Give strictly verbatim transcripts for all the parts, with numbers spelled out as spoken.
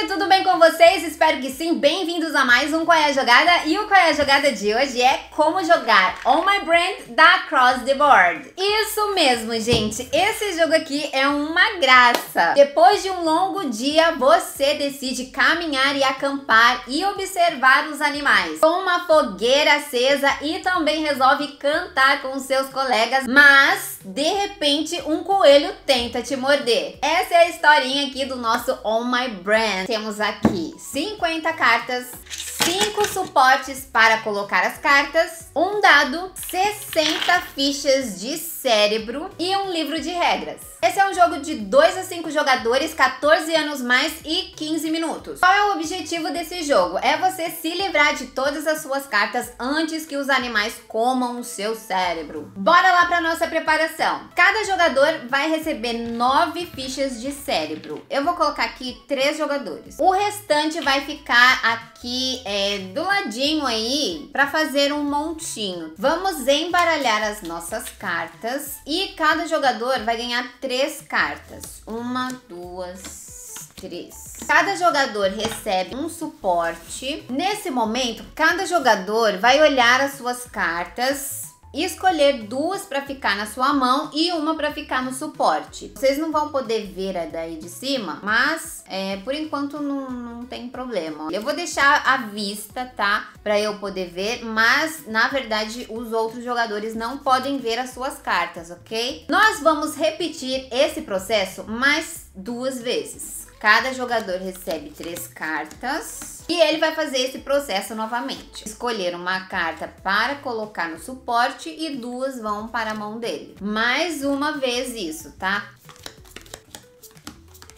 gente, tudo bem com vocês? Espero que sim. Bem-vindos a mais um Qual é a Jogada? E o Qual é a Jogada de hoje é como jogar Oh My Brain da Across the Board. Isso mesmo, gente. Esse jogo aqui é uma graça. Depois de um longo dia, você decide caminhar e acampar e observar os animais com uma fogueira acesa e também resolve cantar com seus colegas, mas de repente um coelho tenta te morder. Essa é a historinha aqui do nosso Oh My Brain. Temos aqui cinquenta cartas, cinco suportes para colocar as cartas, um dado, sessenta fichas de cérebro e um livro de regras. Esse é um jogo de dois a cinco jogadores, quatorze anos mais e quinze minutos. Qual é o objetivo desse jogo? É você se livrar de todas as suas cartas antes que os animais comam o seu cérebro. Bora lá para nossa preparação. Cada jogador vai receber nove fichas de cérebro. Eu vou colocar aqui três jogadores. O restante vai ficar aqui é, do ladinho aí para fazer um montinho. Vamos embaralhar as nossas cartas. E cada jogador vai ganhar três cartas. Uma, duas... três. Cada jogador recebe um suporte. Nesse momento, cada jogador vai olhar as suas cartas e escolher duas para ficar na sua mão e uma para ficar no suporte. Vocês não vão poder ver a daí de cima, mas é, por enquanto não, não tem problema. Eu vou deixar à vista, tá? Para eu poder ver, mas na verdade os outros jogadores não podem ver as suas cartas, ok? Nós vamos repetir esse processo mais duas vezes. Cada jogador recebe três cartas e ele vai fazer esse processo novamente. Escolher uma carta para colocar no suporte e duas vão para a mão dele. Mais uma vez isso, tá?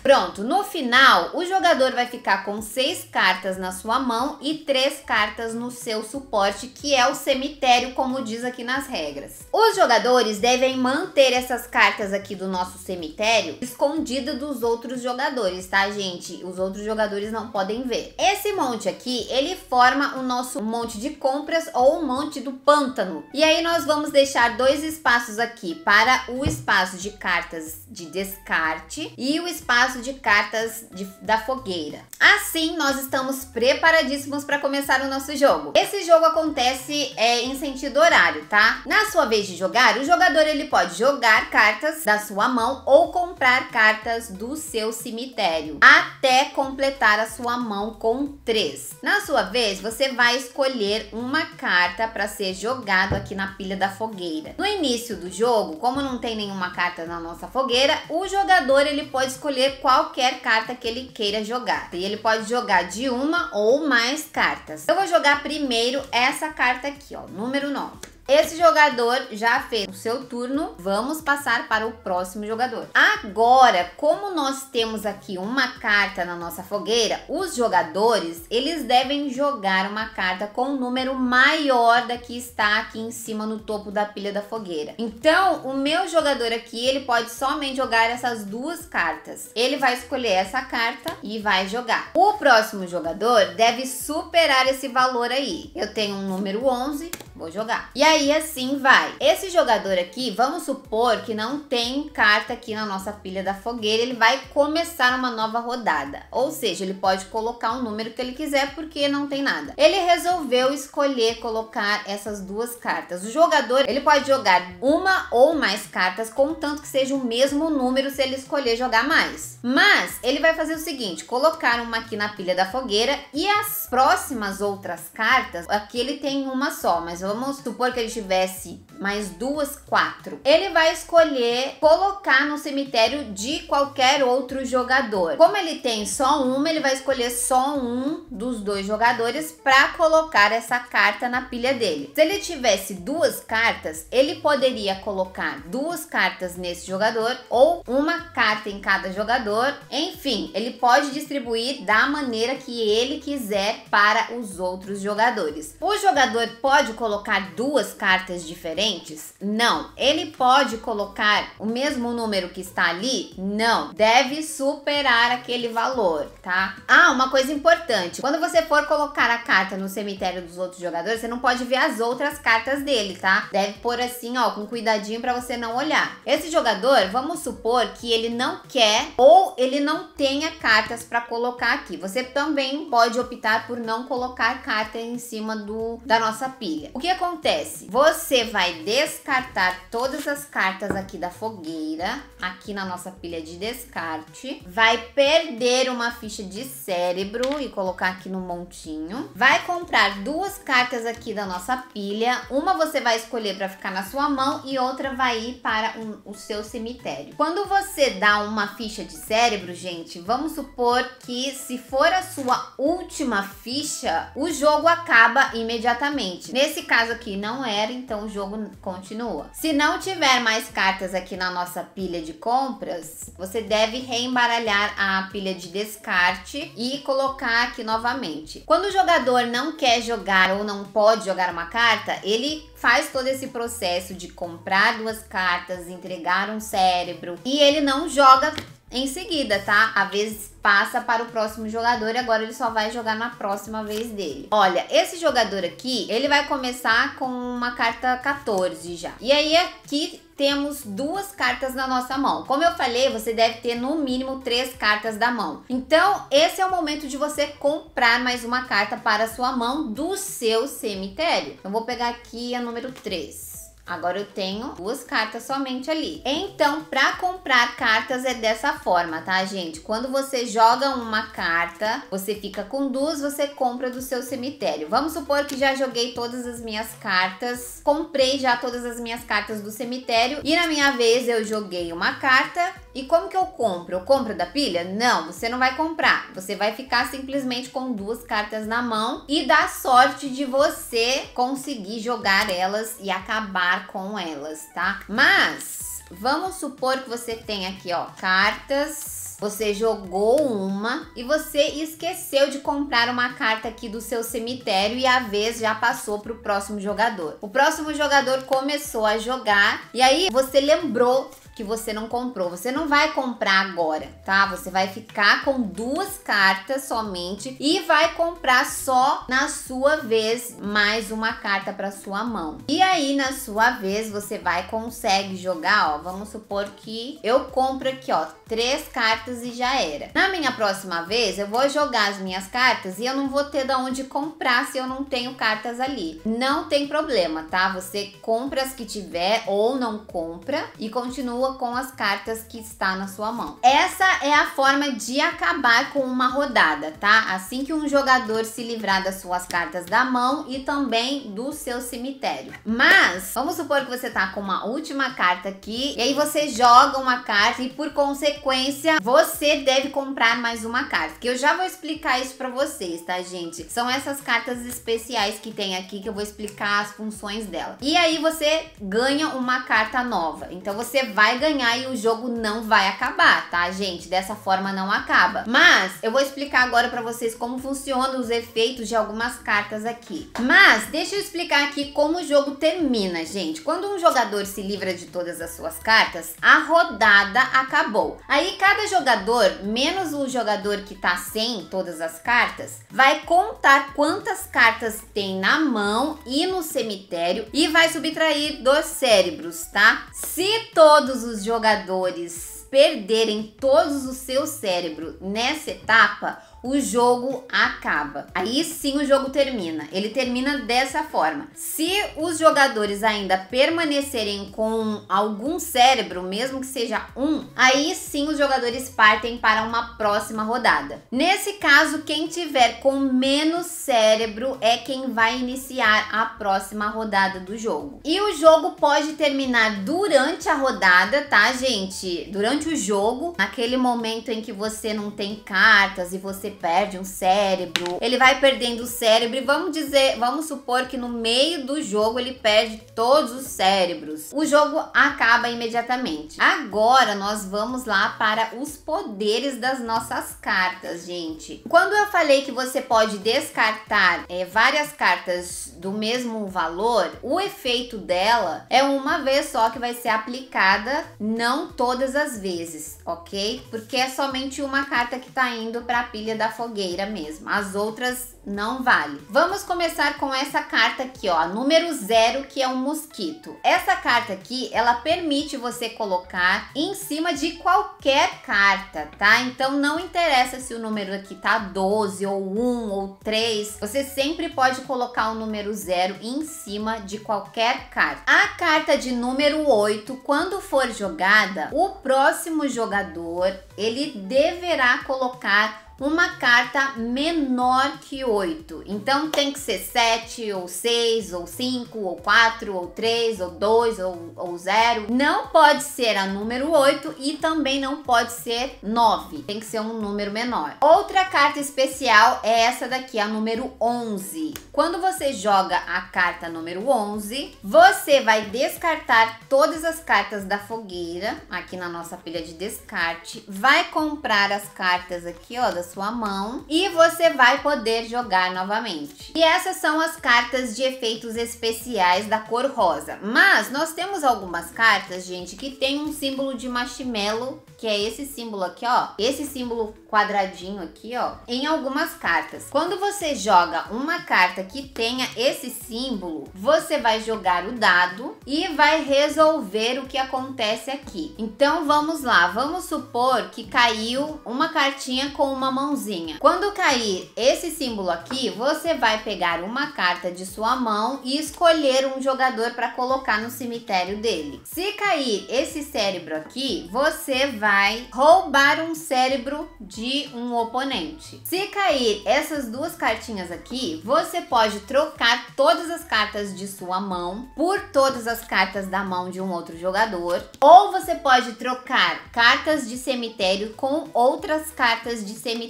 Pronto, no final o jogador vai ficar com seis cartas na sua mão e três cartas no seu suporte, que é o cemitério, como diz aqui nas regras. Os jogadores devem manter essas cartas aqui do nosso cemitério escondida dos outros jogadores, tá, gente? Os outros jogadores não podem ver. Esse monte aqui, ele forma o nosso monte de compras ou o monte do pântano. E aí nós vamos deixar dois espaços aqui para o espaço de cartas de descarte e o espaço de cartas de, da fogueira. Assim, nós estamos preparadíssimos para começar o nosso jogo. Esse jogo acontece é, em sentido horário, tá? Na sua vez de jogar, o jogador ele pode jogar cartas da sua mão ou comprar cartas do seu cemitério, até completar a sua mão com três. Na sua vez, você vai escolher uma carta para ser jogado aqui na pilha da fogueira. No início do jogo, como não tem nenhuma carta na nossa fogueira, o jogador ele pode escolher qualquer carta que ele queira jogar. E ele pode jogar de uma ou mais cartas. Eu vou jogar primeiro essa carta aqui, ó, número nove. Esse jogador já fez o seu turno, vamos passar para o próximo jogador. Agora, como nós temos aqui uma carta na nossa fogueira, os jogadores, eles devem jogar uma carta com um número maior da que está aqui em cima no topo da pilha da fogueira. Então, o meu jogador aqui, ele pode somente jogar essas duas cartas. Ele vai escolher essa carta e vai jogar. O próximo jogador deve superar esse valor aí. Eu tenho um número onze, vou jogar. E aí, E aí assim vai. Esse jogador aqui, vamos supor que não tem carta aqui na nossa pilha da fogueira, ele vai começar uma nova rodada. Ou seja, ele pode colocar o número que ele quiser porque não tem nada. Ele resolveu escolher colocar essas duas cartas. O jogador, ele pode jogar uma ou mais cartas, contanto que seja o mesmo número se ele escolher jogar mais. Mas ele vai fazer o seguinte, colocar uma aqui na pilha da fogueira e as próximas outras cartas, aqui ele tem uma só, mas vamos supor que ele tivesse mais duas, quatro. Ele vai escolher colocar no cemitério de qualquer outro jogador. Como ele tem só uma, ele vai escolher só um dos dois jogadores para colocar essa carta na pilha dele. Se ele tivesse duas cartas, ele poderia colocar duas cartas nesse jogador ou uma carta em cada jogador. Enfim, ele pode distribuir da maneira que ele quiser para os outros jogadores. O jogador pode colocar colocar duas cartas diferentes? Não. Ele pode colocar o mesmo número que está ali? Não. Deve superar aquele valor, tá? Ah, uma coisa importante. Quando você for colocar a carta no cemitério dos outros jogadores, você não pode ver as outras cartas dele, tá? Deve pôr assim, ó, com cuidadinho pra você não olhar. Esse jogador, vamos supor que ele não quer ou ele não tenha cartas pra colocar aqui. Você também pode optar por não colocar carta em cima do, da nossa pilha. O que acontece? Você vai descartar todas as cartas aqui da fogueira, aqui na nossa pilha de descarte. Vai perder uma ficha de cérebro e colocar aqui no montinho. Vai comprar duas cartas aqui da nossa pilha. Uma você vai escolher para ficar na sua mão e outra vai ir para um, o seu cemitério. Quando você dá uma ficha de cérebro, gente, vamos supor que se for a sua última ficha, o jogo acaba imediatamente. Nesse caso aqui não era, então o jogo continua. Se não tiver mais cartas aqui na nossa pilha de compras, você deve reembaralhar a pilha de descarte e colocar aqui novamente. Quando o jogador não quer jogar ou não pode jogar uma carta, ele faz todo esse processo de comprar duas cartas, entregar um cérebro e ele não joga em seguida, tá? Às vezes passa para o próximo jogador e agora ele só vai jogar na próxima vez dele. Olha, esse jogador aqui, ele vai começar com uma carta quatorze já. E aí aqui temos duas cartas na nossa mão. Como eu falei, você deve ter no mínimo três cartas da mão. Então, esse é o momento de você comprar mais uma carta para a sua mão do seu cemitério. Eu vou pegar aqui a número três. Agora eu tenho duas cartas somente ali. Então, para comprar cartas é dessa forma, tá, gente? Quando você joga uma carta, você fica com duas, você compra do seu cemitério. Vamos supor que já joguei todas as minhas cartas, comprei já todas as minhas cartas do cemitério e na minha vez eu joguei uma carta. E como que eu compro? Eu compro da pilha? Não, você não vai comprar. Você vai ficar simplesmente com duas cartas na mão e dá sorte de você conseguir jogar elas e acabar com elas, tá? Mas vamos supor que você tem aqui, ó, cartas. Você jogou uma e você esqueceu de comprar uma carta aqui do seu cemitério e a vez já passou para o próximo jogador. O próximo jogador começou a jogar e aí você lembrou que você não comprou. Você não vai comprar agora, tá? Você vai ficar com duas cartas somente e vai comprar só na sua vez mais uma carta para sua mão. E aí na sua vez você vai consegue jogar, ó, vamos supor que eu compro aqui, ó, três cartas e já era. Na minha próxima vez eu vou jogar as minhas cartas e eu não vou ter de onde comprar se eu não tenho cartas ali. Não tem problema, tá? Você compra as que tiver ou não compra e continua com as cartas que está na sua mão. Essa é a forma de acabar com uma rodada, tá? Assim que um jogador se livrar das suas cartas da mão e também do seu cemitério. Mas vamos supor que você tá com uma última carta aqui e aí você joga uma carta e por consequência você deve comprar mais uma carta, que eu já vou explicar isso pra vocês, tá, gente? São essas cartas especiais que tem aqui que eu vou explicar as funções dela. E aí você ganha uma carta nova. Então você vai vai ganhar e o jogo não vai acabar, tá, gente? Dessa forma não acaba. Mas eu vou explicar agora pra vocês como funcionam os efeitos de algumas cartas aqui. Mas deixa eu explicar aqui como o jogo termina, gente. Quando um jogador se livra de todas as suas cartas, a rodada acabou. Aí cada jogador, menos o jogador que tá sem todas as cartas, vai contar quantas cartas tem na mão e no cemitério e vai subtrair dos cérebros, tá? Se todos os jogadores perderem todos os seus cérebros nessa etapa, o jogo acaba. Aí sim o jogo termina. Ele termina dessa forma. Se os jogadores ainda permanecerem com algum cérebro, mesmo que seja um, aí sim os jogadores partem para uma próxima rodada. Nesse caso, quem tiver com menos cérebro é quem vai iniciar a próxima rodada do jogo. E o jogo pode terminar durante a rodada, tá, gente? Durante o jogo, naquele momento em que você não tem cartas e você perde um cérebro, ele vai perdendo o cérebro e vamos dizer, vamos supor que no meio do jogo ele perde todos os cérebros. O jogo acaba imediatamente. Agora nós vamos lá para os poderes das nossas cartas, gente. Quando eu falei que você pode descartar é, várias cartas do mesmo valor, o efeito dela é uma vez só que vai ser aplicada, não todas as vezes, ok? Porque é somente uma carta que tá indo para a pilha da fogueira mesmo, as outras não vale. Vamos começar com essa carta aqui, ó, número zero, que é um mosquito. Essa carta aqui, ela permite você colocar em cima de qualquer carta, tá? Então não interessa se o número aqui tá doze ou um ou três, você sempre pode colocar o número zero em cima de qualquer carta. A carta de número oito, quando for jogada, o próximo jogador, ele deverá colocar uma carta menor que oito, então tem que ser sete, ou seis, ou cinco, ou quatro, ou três, ou dois, ou, ou zero, não pode ser a número oito e também não pode ser nove, tem que ser um número menor. Outra carta especial é essa daqui, a número onze. Quando você joga a carta número onze, você vai descartar todas as cartas da fogueira, aqui na nossa pilha de descarte, vai comprar as cartas aqui, ó, das sua mão, e você vai poder jogar novamente. E essas são as cartas de efeitos especiais da cor rosa, mas nós temos algumas cartas, gente, que tem um símbolo de marshmallow, que é esse símbolo aqui, ó, esse símbolo quadradinho aqui, ó, em algumas cartas. Quando você joga uma carta que tenha esse símbolo, você vai jogar o dado e vai resolver o que acontece aqui. Então vamos lá, vamos supor que caiu uma cartinha com uma mãozinha. Quando cair esse símbolo aqui, você vai pegar uma carta de sua mão e escolher um jogador para colocar no cemitério dele. Se cair esse cérebro aqui, você vai roubar um cérebro de um oponente. Se cair essas duas cartinhas aqui, você pode trocar todas as cartas de sua mão por todas as cartas da mão de um outro jogador, ou você pode trocar cartas de cemitério com outras cartas de cemitérios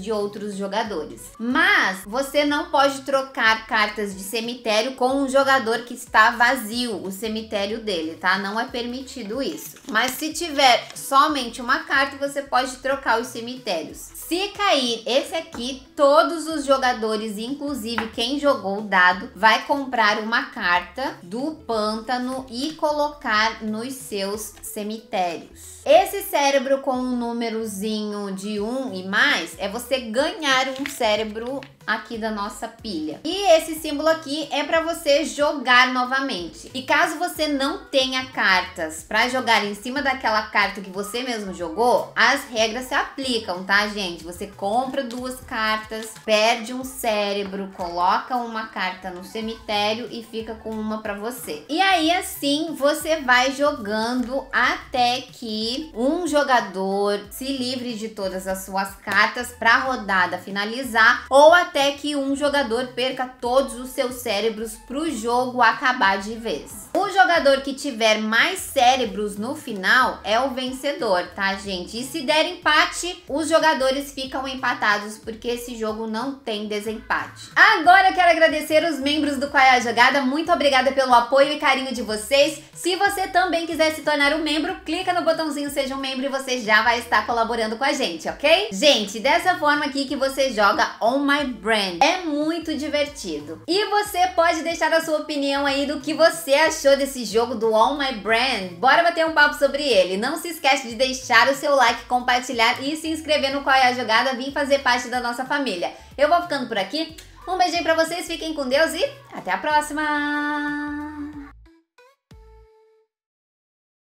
de outros jogadores, mas você não pode trocar cartas de cemitério com um jogador que está vazio o cemitério dele, tá? Não é permitido isso. Mas se tiver somente uma carta, você pode trocar os cemitérios. Se cair esse aqui, todos os jogadores, inclusive quem jogou o dado, vai comprar uma carta do pântano e colocar nos seus cemitérios. Esse cérebro com um númerozinho de um e mais é você ganhar um cérebro aqui da nossa pilha. E esse símbolo aqui é para você jogar novamente. E caso você não tenha cartas para jogar em cima daquela carta que você mesmo jogou, as regras se aplicam, tá, gente? Você compra duas cartas, perde um cérebro, coloca uma carta no cemitério e fica com uma para você. E aí assim você vai jogando até que um jogador se livre de todas as suas cartas para a rodada finalizar, ou até até que um jogador perca todos os seus cérebros para o jogo acabar de vez. O jogador que tiver mais cérebros no final é o vencedor, tá, gente? E se der empate, os jogadores ficam empatados, porque esse jogo não tem desempate. Agora eu quero agradecer os membros do Qual é a Jogada. Muito obrigada pelo apoio e carinho de vocês. Se você também quiser se tornar um membro, clica no botãozinho Seja um Membro e você já vai estar colaborando com a gente, ok? Gente, dessa forma aqui que você joga Oh My Brain. É muito divertido. E você pode deixar a sua opinião aí do que você achou desse jogo do Oh My Brain. Bora bater um papo sobre ele. Não se esquece de deixar o seu like, compartilhar e se inscrever no Qual é a Jogada. Vim fazer parte da nossa família. Eu vou ficando por aqui. Um beijinho pra vocês, fiquem com Deus e até a próxima!